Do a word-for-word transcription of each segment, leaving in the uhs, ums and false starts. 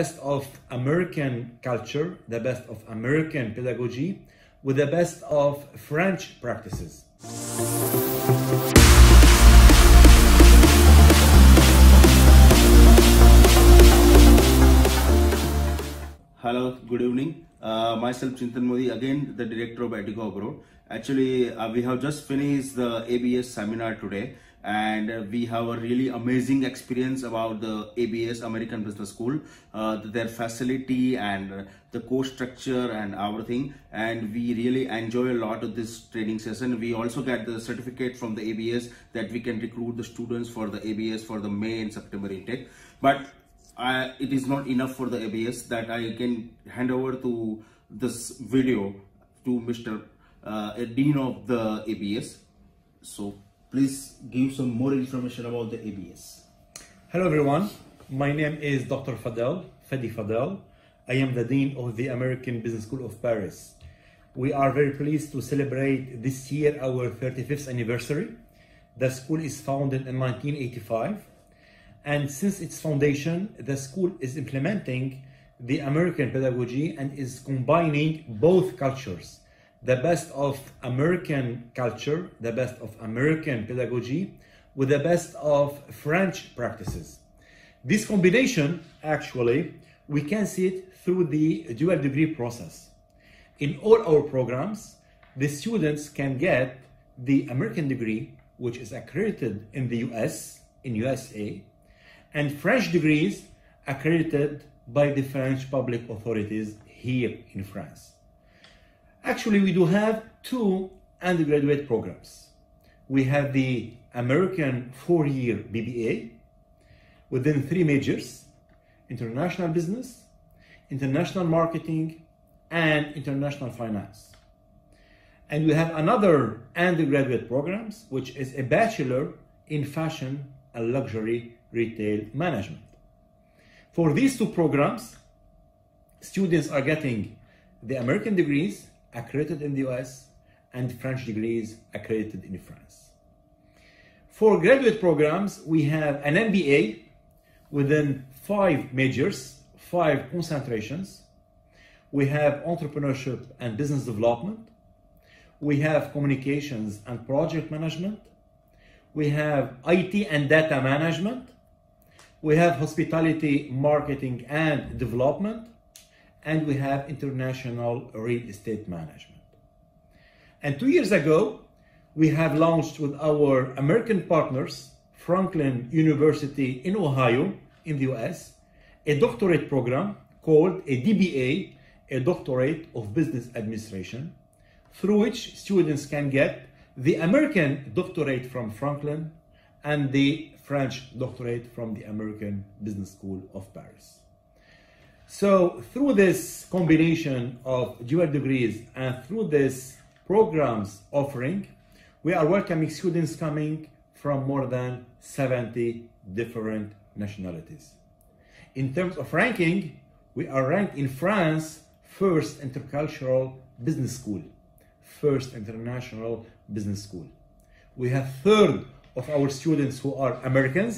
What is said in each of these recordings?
best of American culture, the best of American pedagogy, with the best of French practices. Hello, good evening. Uh, myself Chintan Modi, again the director of Edugo Abroad. Actually, uh, we have just finished the A B S seminar today, and uh, we have a really amazing experience about the A B S, American Business School, uh, their facility and uh, the course structure and everything. And we really enjoy a lot of this training session. We also get the certificate from the A B S that we can recruit the students for the A B S for the May and September intake. But I, it is not enough for the A B S that I can hand over to this video to Mister Uh, Dean of the A B S. So please give some more information about the A B S. Hello everyone, my name is Doctor Fadel Fadi Fadel. I am the Dean of the American Business School of Paris. We are very pleased to celebrate this year our thirty-fifth anniversary. The school is founded in nineteen eighty-five. And since its foundation, the school is implementing the American pedagogy and is combining both cultures, the best of American culture, the best of American pedagogy, with the best of French practices. This combination, actually, we can see it through the dual degree process. In all our programs, the students can get the American degree, which is accredited in the U S, in U S A, and French degrees accredited by the French public authorities here in France. Actually, we do have two undergraduate programs. We have the American four-year B B A within three majors: international business, international marketing, and international finance. And we have another undergraduate programs, which is a bachelor in fashion and luxury retail management. For these two programs, students are getting the American degrees accredited in the U S and French degrees accredited in France. For graduate programs, we have an M B A within five majors, five concentrations. We have entrepreneurship and business development. We have communications and project management. We have I T and data management. We have hospitality, marketing, and development, and we have international real estate management. And two years ago, we have launched with our American partners, Franklin University in Ohio, in the U S, a doctorate program called a D B A, a Doctorate of Business Administration, through which students can get the American doctorate from Franklin and the French doctorate from the American Business School of Paris. So through this combination of dual degrees and through this program's offering, we are welcoming students coming from more than seventy different nationalities. In terms of ranking, we are ranked in France first intercultural business school, first international business school. We have third of our students who are Americans,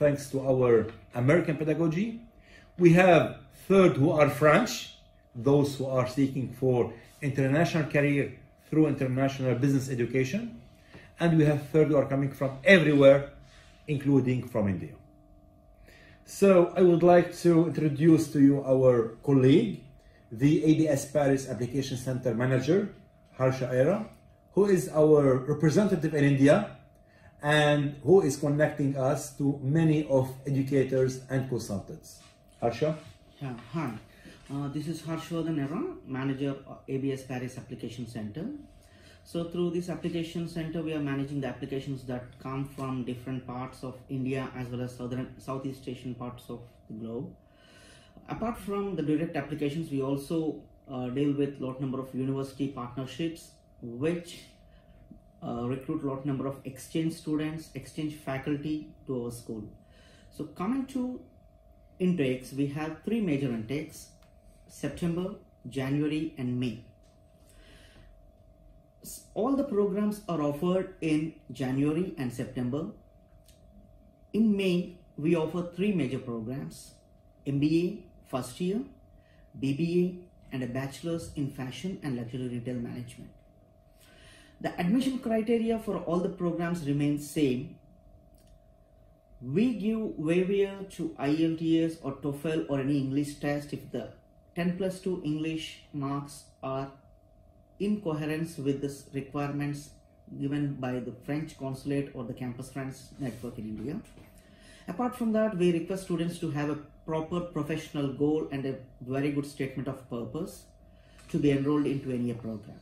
thanks to our American pedagogy. We have third who are French, those who are seeking for international career through international business education. And we have third who are coming from everywhere, including from India. So I would like to introduce to you our colleague, the A B S Paris Application Center Manager, Harshavardhan Erra, who is our representative in India and who is connecting us to many of educators and consultants. Harsha? Yeah, hi. Uh, this is Harshavardhan Erra, manager of A B S Paris Application Center. So through this application center, we are managing the applications that come from different parts of India as well as southern, Southeast Asian parts of the globe. Apart from the direct applications, we also uh, deal with lot number of university partnerships, which uh, recruit lot number of exchange students, exchange faculty to our school. So coming to intakes, we have three major intakes: September, January, and May. All the programs are offered in January and September. In May, we offer three major programs: M B A, first year, B B A and a bachelor's in fashion and luxury retail management. The admission criteria for all the programs remains same. We give waiver to I E L T S or TOEFL or any English test if the ten plus two English marks are in coherence with the requirements given by the French consulate or the Campus France network in India. Apart from that, we request students to have a proper professional goal and a very good statement of purpose to be enrolled into any program.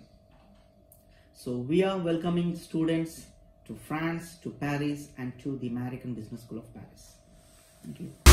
So we are welcoming students to France, to Paris, and to the American Business School of Paris. Thank you.